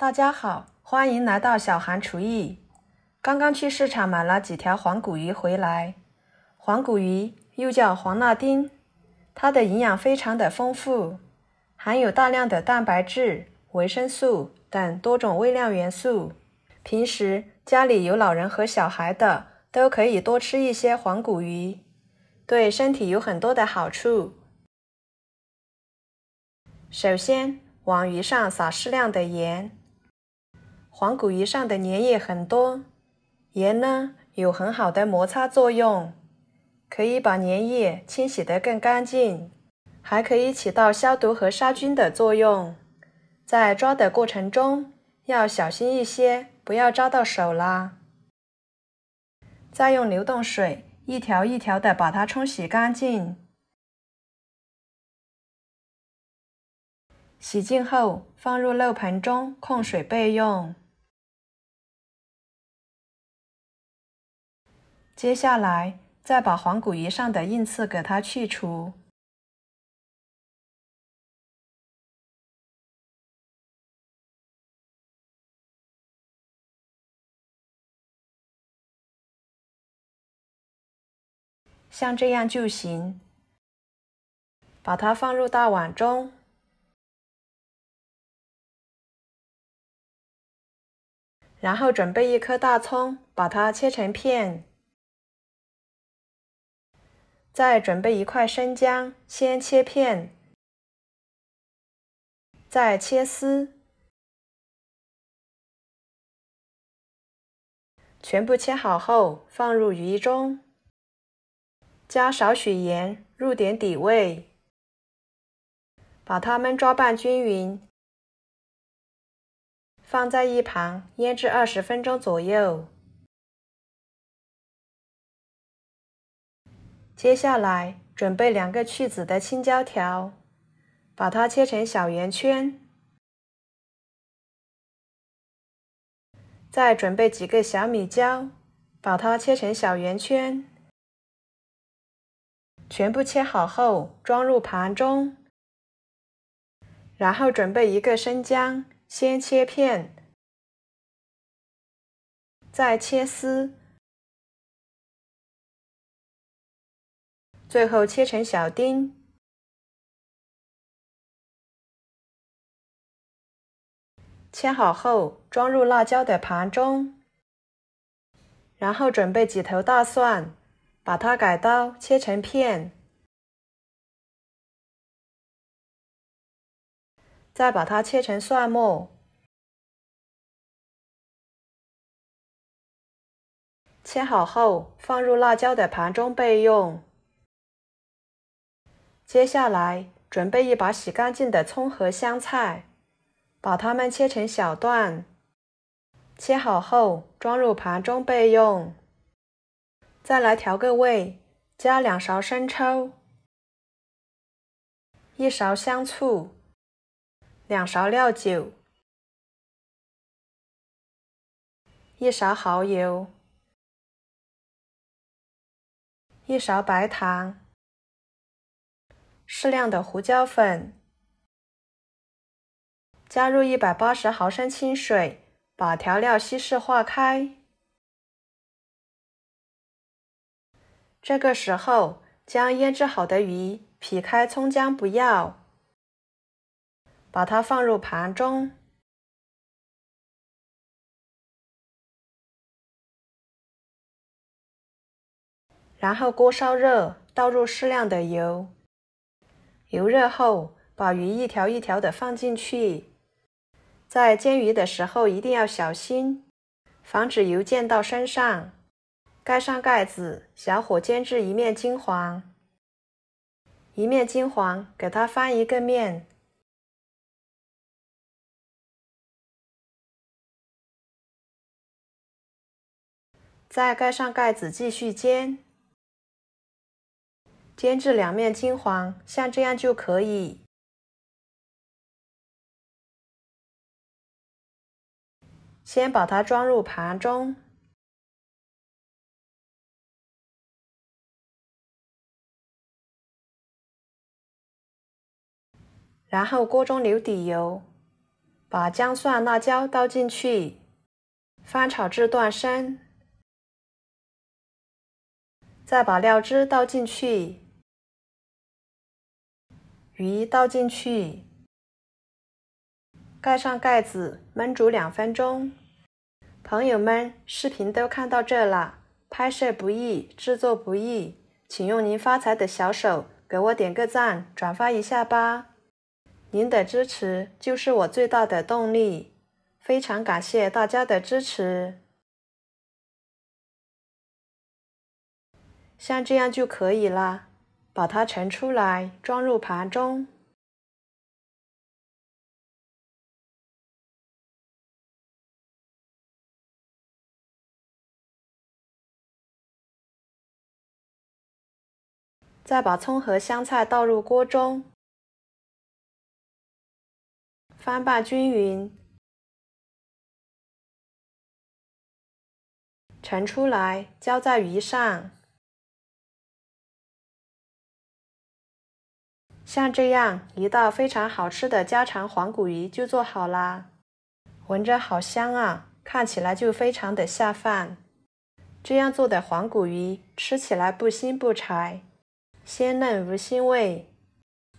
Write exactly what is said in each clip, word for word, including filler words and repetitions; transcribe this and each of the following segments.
大家好，欢迎来到小韩厨艺。刚刚去市场买了几条黄骨鱼回来。黄骨鱼又叫黄辣丁，它的营养非常的丰富，含有大量的蛋白质、维生素等多种微量元素。平时家里有老人和小孩的，都可以多吃一些黄骨鱼，对身体有很多的好处。首先，往鱼上撒适量的盐。黄骨鱼上的粘液很多，盐呢有很好的摩擦作用，可以把粘液清洗得更干净，还可以起到消毒和杀菌的作用。在抓的过程中要小心一些，不要扎到手啦。再用流动水一条一条的把它冲洗干净。洗净后放入漏盆中控水备用。接下来，再把黄骨鱼上的硬刺给它去除。像这样就行。把它放入大碗中。然后准备一颗大葱，把它切成片。再准备一块生姜，先切片，再切丝，全部切好后放入鱼中，加少许盐，入点底味，把它们抓拌均匀，放在一旁腌制二十分钟左右。接下来准备两个去籽的青椒条，把它切成小圆圈，再准备几个小米椒，把它切成小圆圈，全部切好后装入盘中，然后准备一个生姜，先切片，再切丝。最后切成小丁，切好后装入辣椒的盘中，然后准备几头大蒜，把它改刀切成片，再把它切成蒜末，切好后放入辣椒的盘中备用。接下来准备一把洗干净的葱和香菜，把它们切成小段，切好后装入盘中备用。再来调个味，加两勺生抽，一勺香醋，两勺料酒，一勺蚝油，一勺白糖。适量的胡椒粉，加入一百八十毫升清水，把调料稀释化开。这个时候，将腌制好的鱼劈开，葱姜不要，把它放入盘中，然后锅烧热，倒入适量的油。油热后，把鱼一条一条的放进去。在煎鱼的时候一定要小心，防止油溅到身上。盖上盖子，小火煎至一面金黄。一面金黄，给它翻一个面。再盖上盖子，继续煎。煎至两面金黄，像这样就可以。先把它装入盘中，然后锅中留底油，把姜蒜、辣椒倒进去，翻炒至断生，再把料汁倒进去，鱼倒进去，盖上盖子焖煮两分钟。朋友们，视频都看到这了，拍摄不易，制作不易，请用您发财的小手给我点个赞，转发一下吧。 您的支持就是我最大的动力，非常感谢大家的支持。像这样就可以啦，把它盛出来，装入盘中。再把葱和香菜倒入锅中。 翻拌均匀，盛出来，浇在鱼上。像这样一道非常好吃的家常黄骨鱼就做好啦，闻着好香啊，看起来就非常的下饭。这样做的黄骨鱼吃起来不腥不柴，鲜嫩无腥味。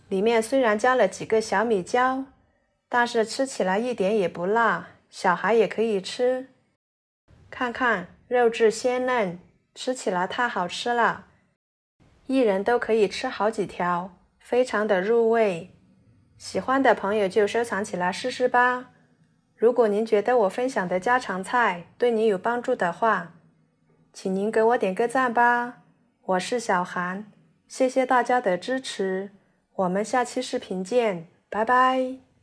里面虽然加了几个小米椒。 但是吃起来一点也不辣，小孩也可以吃。看看肉质鲜嫩，吃起来太好吃了，一人都可以吃好几条，非常的入味。喜欢的朋友就收藏起来试试吧。如果您觉得我分享的家常菜对您有帮助的话，请您给我点个赞吧。我是小韩，谢谢大家的支持，我们下期视频见，拜拜。